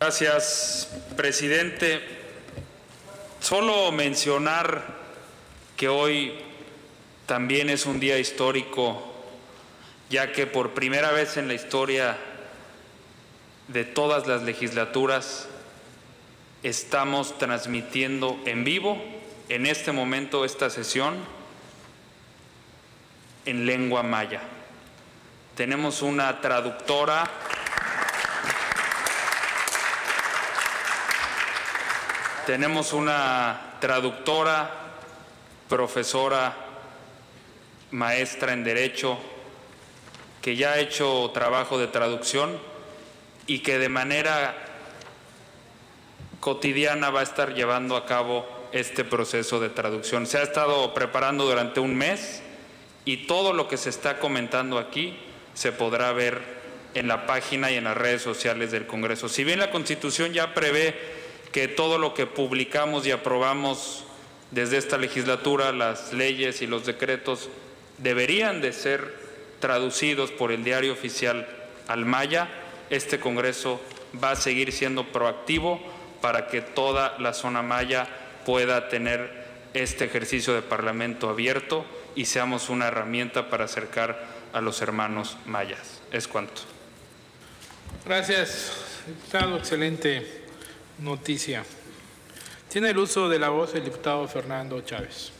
Gracias, presidente. Solo mencionar que hoy también es un día histórico, ya que por primera vez en la historia de todas las legislaturas estamos transmitiendo en vivo, en este momento, esta sesión en lengua maya. Tenemos una traductora. Tenemos una traductora, profesora, maestra en Derecho, que ya ha hecho trabajo de traducción y que de manera cotidiana va a estar llevando a cabo este proceso de traducción. Se ha estado preparando durante un mes y todo lo que se está comentando aquí se podrá ver en la página y en las redes sociales del Congreso. Si bien la Constitución ya prevé que todo lo que publicamos y aprobamos desde esta legislatura, las leyes y los decretos, deberían de ser traducidos por el diario oficial al maya, este Congreso va a seguir siendo proactivo para que toda la zona maya pueda tener este ejercicio de parlamento abierto y seamos una herramienta para acercar a los hermanos mayas. Es cuanto. Gracias, diputado. Excelente noticia. Tiene el uso de la voz el diputado Fernando Chávez.